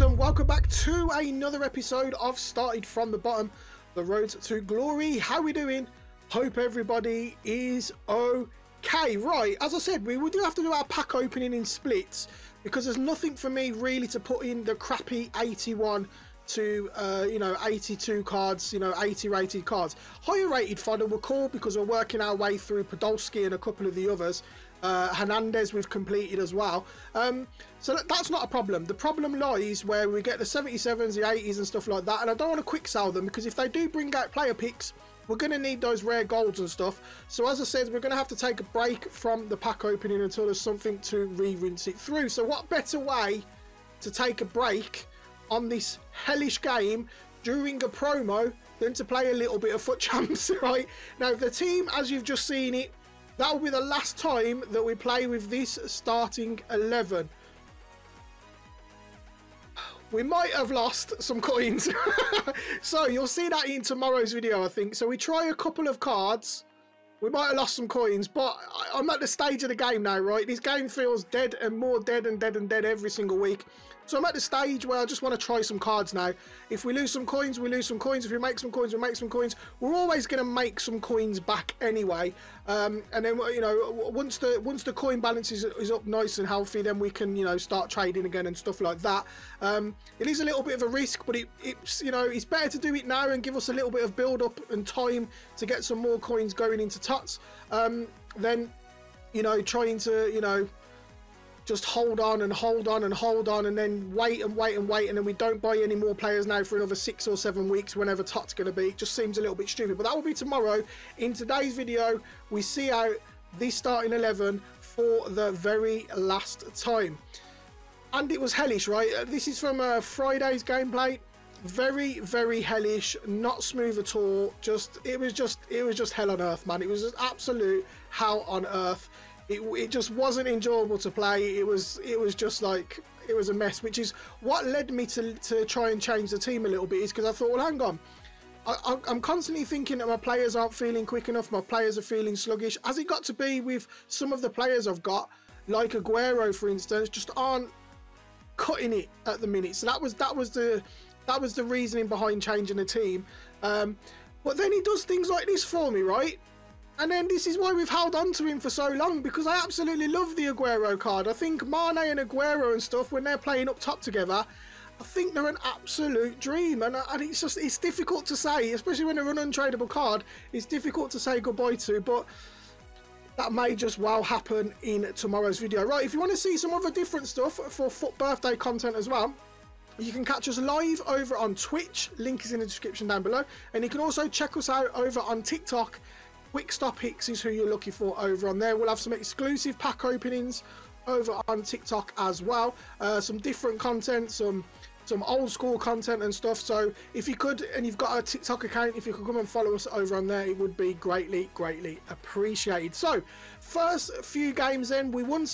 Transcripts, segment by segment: And welcome back to another episode of Started From The Bottom, the road to glory. How we doing? Hope everybody is okay. Right, as I said, we do have to do our pack opening in splits because there's nothing for me really to put in the crappy 81 to 82 cards, 80 rated cards. Higher rated fodder we're called because we're working our way through Podolski and a couple of the others. Hernandez we've completed as well, so that's not a problem. The problem lies where we get the 77s, the 80s and stuff like that, and I don't want to quick sell them because if they do bring out player picks, we're going to need those rare golds and stuff. So as I said, we're going to have to take a break from the pack opening until there's something to re-rinse it through. So what better way to take a break on this hellish game during a promo than to play a little bit of Foot Champs, right? Now the team, as you've just seen it, that will be the last time that we play with this starting 11. We might have lost some coins. So you'll see that in tomorrow's video, I think. So we try a couple of cards. We might have lost some coins, but I'm at the stage of the game now, right? This game feels dead and more dead and dead and dead every single week. So I'm at the stage where I just want to try some cards now. If we lose some coins, we lose some coins. If we make some coins, we make some coins. We're always going to make some coins back anyway. And then, once the coin balance is up nice and healthy, then we can, start trading again and stuff like that. It is a little bit of a risk, but it's it's better to do it now and give us a little bit of build up and time to get some more coins going into tots than trying to just hold on and hold on and hold on and then wait and wait and wait, and then we don't buy any more players now for another 6 or 7 weeks, whenever tot's going to be. It just seems a little bit stupid, but that will be tomorrow. In today's video, we see out the starting 11 for the very last time, and it was hellish, right? This is from Friday's gameplay. Very, very hellish, not smooth at all. It was just hell on earth, man. It was just absolute hell on earth. It just wasn't enjoyable to play. It was just like, it was a mess, which is what led me to try and change the team a little bit, is because I thought, well, hang on. I'm constantly thinking that my players aren't feeling quick enough. My players are feeling sluggish. Has it got to be with some of the players I've got, like Aguero, for instance, just aren't cutting it at the minute? So that was the reasoning behind changing the team. But then he does things like this for me, right? And then this is why we've held on to him for so long, because I absolutely love the Aguero card. I think Mane and Aguero and stuff, when they're playing up top together, I think they're an absolute dream. And it's just, it's difficult to say, especially when they're an untradeable card, it's difficult to say goodbye to, but that may just well happen in tomorrow's video. Right, if you want to see some other different stuff for Foot Birthday content as well, you can catch us live over on Twitch, link is in the description down below, and you can also check us out over on TikTok. QuickStopHicks is who you're looking for over on there. We'll have some exclusive pack openings over on TikTok as well, some different content, some old school content and stuff. So if you could, and you've got a TikTok account, if you could come and follow us over on there, it would be greatly appreciated. So first few games then, we won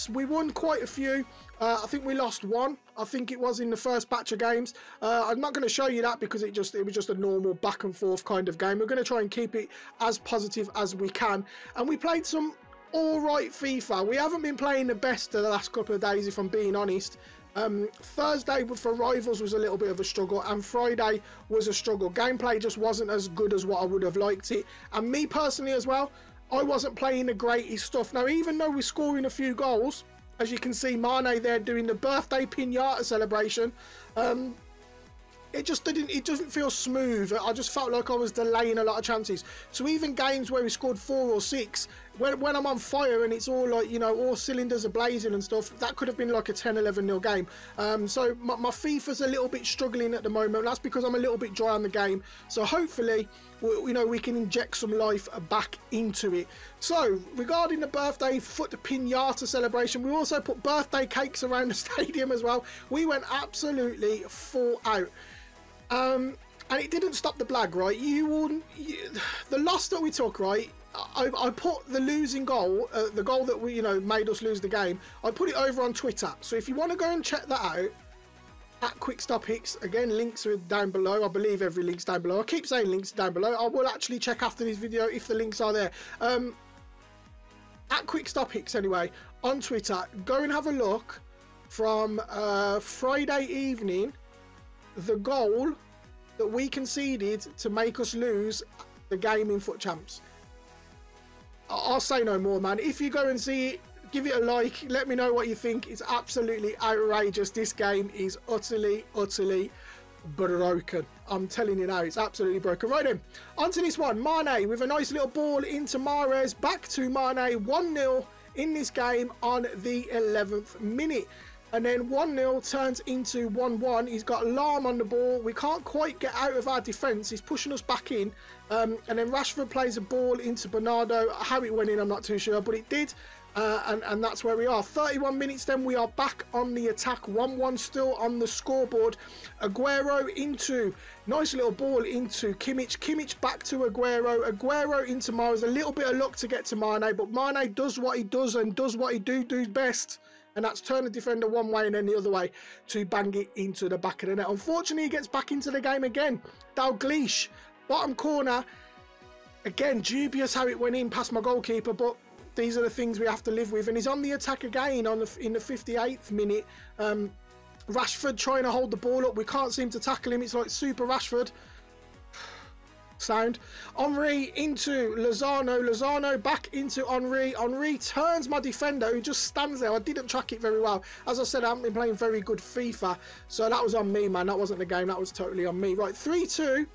quite a few. I think we lost one. I think it was in the first batch of games. I'm not going to show you that because it was just a normal back and forth kind of game. We're going to try and keep it as positive as we can. And we played some all right FIFA. We haven't been playing the best of the last couple of days, if I'm being honest. Thursday for Rivals was a little bit of a struggle, and Friday was a struggle. Gameplay just wasn't as good as what I would have liked it. And me personally as well, I wasn't playing the greatest stuff. Now, even though we're scoring a few goals, as you can see, Mane there doing the birthday pinata celebration. It doesn't feel smooth. I just felt like I was delaying a lot of chances. So even games where we scored 4 or 6, when I'm on fire and it's all like, all cylinders are blazing and stuff, that could have been like a 10-11-0 game. So my FIFA's a little bit struggling at the moment. That's because I'm a little bit dry on the game. So hopefully, we can inject some life back into it. So regarding the birthday foot pinata celebration, we also put birthday cakes around the stadium as well. We went absolutely full out. And it didn't stop the blag, right? The loss that we took, right? I put the losing goal, the goal that we, made us lose the game, I put it over on Twitter. So if you want to go and check that out, at QuickStopHicks. Again, links are down below. I believe every link's down below. I keep saying links down below. I will actually check after this video if the links are there. At QuickStopHicks anyway, on Twitter. Go and have a look from Friday evening. The goal that we conceded to make us lose the game in Foot Champs. I'll say no more, man. If you go and see it, give it a like. Let me know what you think. It's absolutely outrageous. This game is utterly, utterly broken. I'm telling you now, it's absolutely broken. Right then, on to this one. Mane with a nice little ball into Mahrez. Back to Mane. 1-0 in this game on the 11th minute. And then 1-0 turns into 1-1. He's got Lahm on the ball. We can't quite get out of our defence. He's pushing us back in. And then Rashford plays a ball into Bernardo. How it went in, I'm not too sure, but it did. And that's where we are. 31 minutes then, we are back on the attack. 1-1 still on the scoreboard. Aguero into, nice little ball into Kimmich. Kimmich back to Aguero. Aguero into Mahrez. A little bit of luck to get to Mane, but Mane does what he does and does what he does best. And that's turn the defender one way and then the other way to bang it into the back of the net. Unfortunately, he gets back into the game again. Dalgleish, bottom corner. Again, dubious how it went in past my goalkeeper, but these are the things we have to live with. And he's on the attack again on the, in the 58th minute. Rashford trying to hold the ball up. We can't seem to tackle him. It's like Super Rashford sound. Henri into Lozano. Lozano back into Henri. Henri turns my defender who just stands there. I didn't track it very well. As I said, I haven't been playing very good FIFA, so that was on me, man. That wasn't the game. That was totally on me. Right, 3-2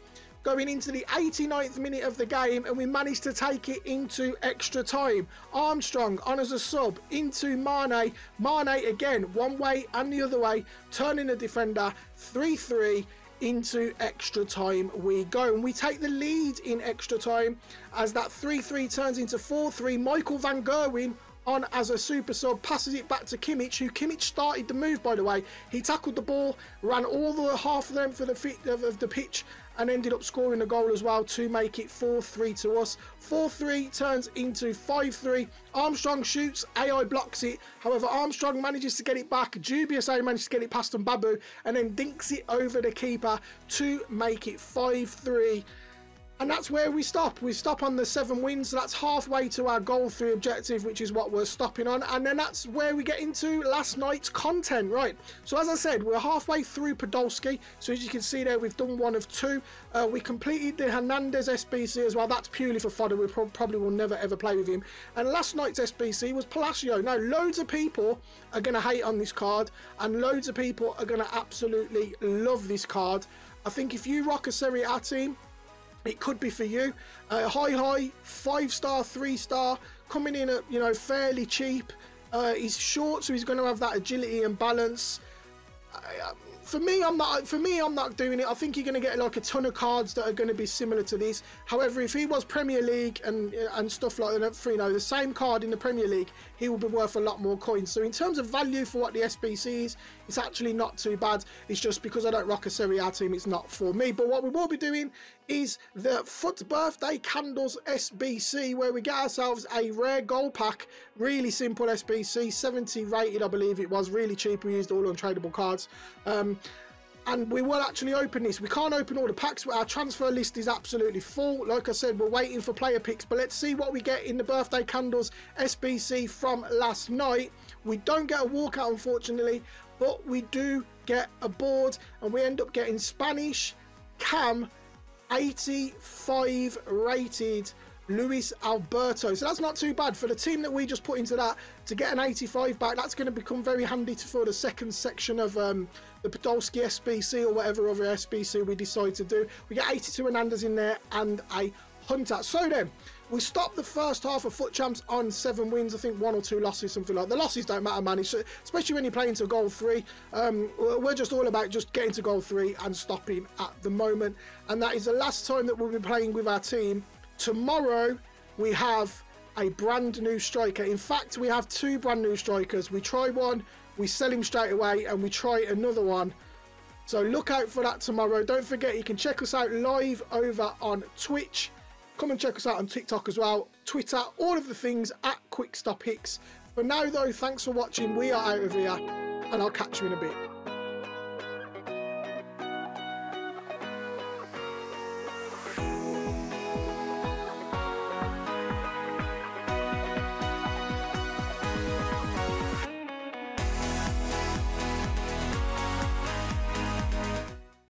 going into the 89th minute of the game, and we managed to take it into extra time. Armstrong on as a sub into Mane. Mane again, one way and the other way, turning the defender. 3-3. Into extra time we go, and we take the lead in extra time as that 3-3 turns into 4-3. Michael Van Gerwen on as a super sub, passes it back to Kimmich, who Kimmich started the move, by the way. He tackled the ball, ran all the half of them for the feet of the pitch, and ended up scoring a goal as well to make it 4-3 to us. 4-3 turns into 5-3. Armstrong shoots, AI blocks it. However, Armstrong manages to get it back. Dubious how he manages to get it past Mbabu and then dinks it over the keeper to make it 5-3. And that's where we stop. We stop on the 7 wins. So that's halfway to our goal 3 objective, which is what we're stopping on. And then that's where we get into last night's content, right? So as I said, we're halfway through Podolski. So as you can see there, we've done 1 of 2. We completed the Hernandez SBC as well. That's purely for fodder. We probably will never, ever play with him. And last night's SBC was Palacios. Now, loads of people are going to hate on this card, and loads of people are going to absolutely love this card. I think if you rock a Serie A team, it could be for you. High, 5-star, 3-star, coming in at, you know, fairly cheap. He's short, so he's going to have that agility and balance. For me, I'm not doing it. I think you're going to get like a ton of cards that are going to be similar to this. However, if he was Premier League and stuff like that, you know, the same card in the Premier League, he will be worth a lot more coins. So in terms of value for what the SBC is, it's actually not too bad. It's just because I don't rock a Serie A team, it's not for me. But what we will be doing is the Foot Birthday Candles SBC, where we get ourselves a rare gold pack. Really simple SBC, 70 rated, I believe it was. Really cheap. We used all untradeable cards. And we will actually open this. We can't open all the packs. Our transfer list is absolutely full. Like I said, we're waiting for player picks. But let's see what we get in the Birthday Candles SBC from last night. We don't get a walkout, unfortunately. But we do get a board. And we end up getting Spanish Cam 85 rated Luis Alberto. So that's not too bad for the team that we just put into that. To get an 85 back, that's going to become very handy for the second section of the Podolski SBC, or whatever other SBC we decide to do. We get 82 Hernandez in there and a Hunter. So then we stopped the first half of Foot Champs on 7 wins. I think 1 or 2 losses, something like that. The losses don't matter, man, especially when you're playing to goal 3. We're just all about just getting to goal 3 and stopping at the moment. And that is the last time that we'll be playing with our team. Tomorrow we have a brand new striker. In fact, we have 2 brand new strikers. We try one, we sell him straight away, and we try another one. So look out for that tomorrow. Don't forget, you can check us out live over on Twitch. Come and check us out on TikTok as well, Twitter, all of the things at QuickStopHicks. For now though, thanks for watching. We are out of here, and I'll catch you in a bit.